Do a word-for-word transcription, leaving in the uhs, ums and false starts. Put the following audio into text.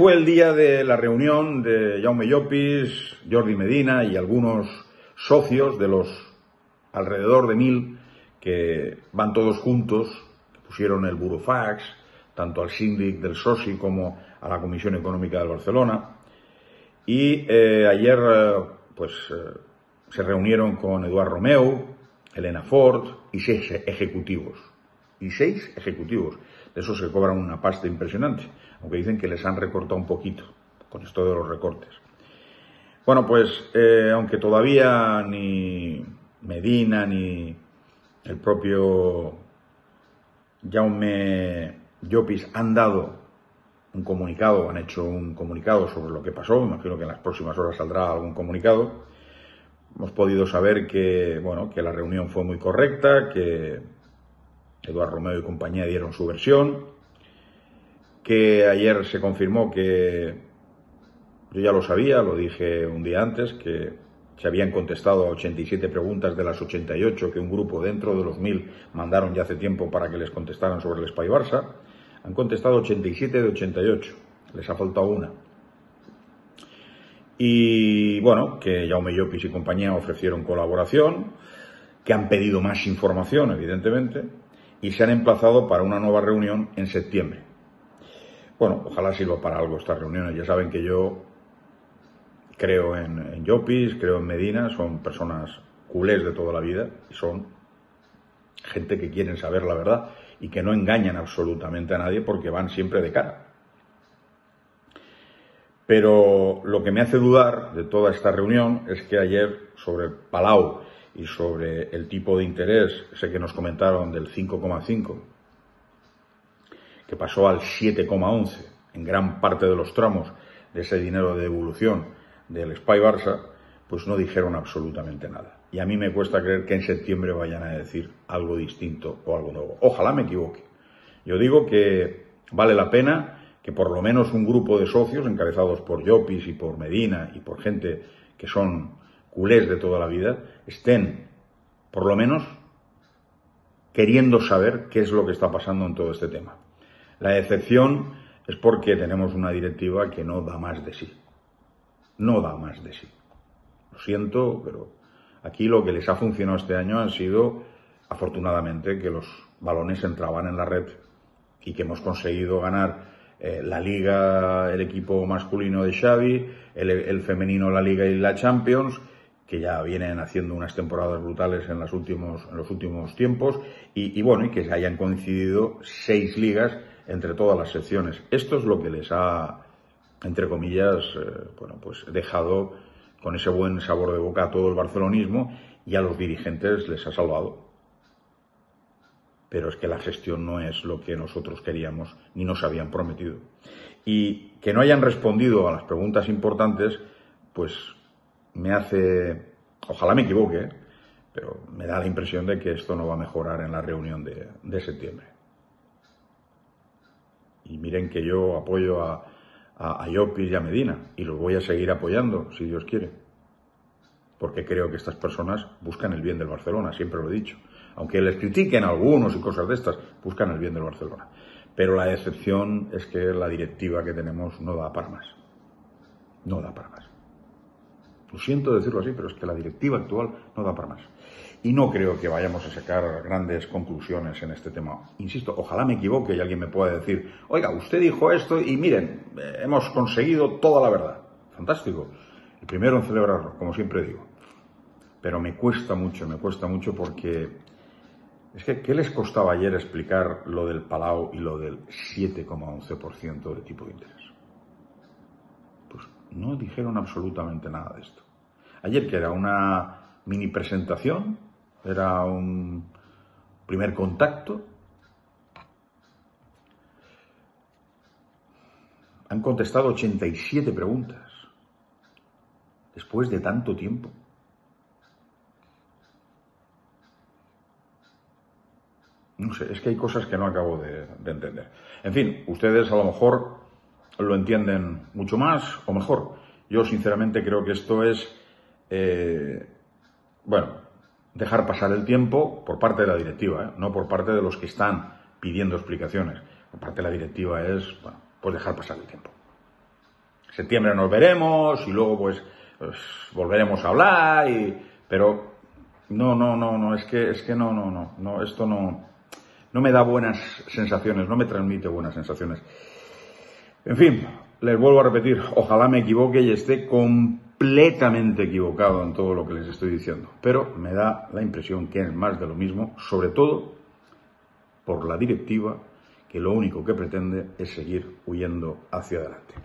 Fue el día de la reunión de Jaume Llopis, Jordi Medina y algunos socios de los alrededor de mil que van todos juntos, que pusieron el burofax, tanto al síndic del soci como a la Comisión Económica de Barcelona. Y eh, ayer eh, pues, eh, se reunieron con Eduard Romeu, Elena Ford y seis ejecutivos. Y seis ejecutivos. De esos que cobran una pasta impresionante, aunque dicen que les han recortado un poquito con esto de los recortes. Bueno, pues eh, aunque todavía ni Medina ni el propio Jaume Llopis han dado un comunicado, han hecho un comunicado sobre lo que pasó, imagino que en las próximas horas saldrá algún comunicado, hemos podido saber que, bueno, que la reunión fue muy correcta, que Eduard Romeu y compañía dieron su versión, que ayer se confirmó que, yo ya lo sabía, lo dije un día antes, que se habían contestado a ochenta y siete preguntas de las ochenta y ocho que un grupo dentro de los mil mandaron ya hace tiempo para que les contestaran sobre el Espai Barça. Han contestado ochenta y siete de ochenta y ocho, les ha faltado una. Y bueno, que Jaume Llopis y compañía ofrecieron colaboración, que han pedido más información, evidentemente, y se han emplazado para una nueva reunión en septiembre. Bueno, ojalá sirva para algo estas reuniones. Ya saben que yo creo en, en Llopis, creo en Medina, son personas culés de toda la vida, y son gente que quieren saber la verdad y que no engañan absolutamente a nadie porque van siempre de cara. Pero lo que me hace dudar de toda esta reunión es que ayer sobre Palau y sobre el tipo de interés, ese que nos comentaron del cinco coma cinco, que pasó al siete coma once en gran parte de los tramos de ese dinero de devolución del Espai Barça, pues no dijeron absolutamente nada. Y a mí me cuesta creer que en septiembre vayan a decir algo distinto o algo nuevo. Ojalá me equivoque. Yo digo que vale la pena que por lo menos un grupo de socios encabezados por Llopis y por Medina y por gente que son culés de toda la vida, estén, por lo menos, queriendo saber qué es lo que está pasando en todo este tema. La decepción es porque tenemos una directiva que no da más de sí. No da más de sí. Lo siento, pero aquí lo que les ha funcionado este año han sido, afortunadamente, que los balones entraban en la red y que hemos conseguido ganar Eh, la Liga, el equipo masculino de Xavi, el, el femenino, la Liga y la Champions, que ya vienen haciendo unas temporadas brutales en, las últimos, en los últimos tiempos, y, y bueno, y que se hayan coincidido seis ligas entre todas las secciones. Esto es lo que les ha, entre comillas, eh, bueno, pues dejado con ese buen sabor de boca a todo el barcelonismo, y a los dirigentes les ha salvado. Pero es que la gestión no es lo que nosotros queríamos ni nos habían prometido. Y que no hayan respondido a las preguntas importantes, pues me hace, ojalá me equivoque, pero me da la impresión de que esto no va a mejorar en la reunión de, de septiembre. Y miren que yo apoyo a, a, a Llopis y a Medina, y los voy a seguir apoyando, si Dios quiere. Porque creo que estas personas buscan el bien del Barcelona, siempre lo he dicho. Aunque les critiquen algunos y cosas de estas, buscan el bien del Barcelona. Pero la decepción es que la directiva que tenemos no da para más. No da para más. Lo siento decirlo así, pero es que la directiva actual no da para más. Y no creo que vayamos a sacar grandes conclusiones en este tema. Insisto, ojalá me equivoque y alguien me pueda decir, oiga, usted dijo esto y miren, hemos conseguido toda la verdad. Fantástico. El primero en celebrarlo, como siempre digo. Pero me cuesta mucho, me cuesta mucho porque... Es que, ¿qué les costaba ayer explicar lo del Palau y lo del siete coma once por ciento de tipo de interés? Pues no dijeron absolutamente nada de esto. Ayer, que era una mini presentación, era un primer contacto, han contestado ochenta y siete preguntas después de tanto tiempo. No sé, es que hay cosas que no acabo de, de entender. En fin, ustedes a lo mejor lo entienden mucho más o mejor. Yo sinceramente creo que esto es, eh, bueno, dejar pasar el tiempo por parte de la directiva, ¿eh? No por parte de los que están pidiendo explicaciones. Por parte de la directiva es, bueno, pues dejar pasar el tiempo. en septiembre nos veremos y luego pues, pues volveremos a hablar, y, pero no, no, no, no, es que, es que no, no, no, no, esto no, no me da buenas sensaciones, no me transmite buenas sensaciones. En fin, les vuelvo a repetir, ojalá me equivoque y esté completamente equivocado en todo lo que les estoy diciendo, pero me da la impresión que es más de lo mismo, sobre todo por la directiva, que lo único que pretende es seguir huyendo hacia adelante.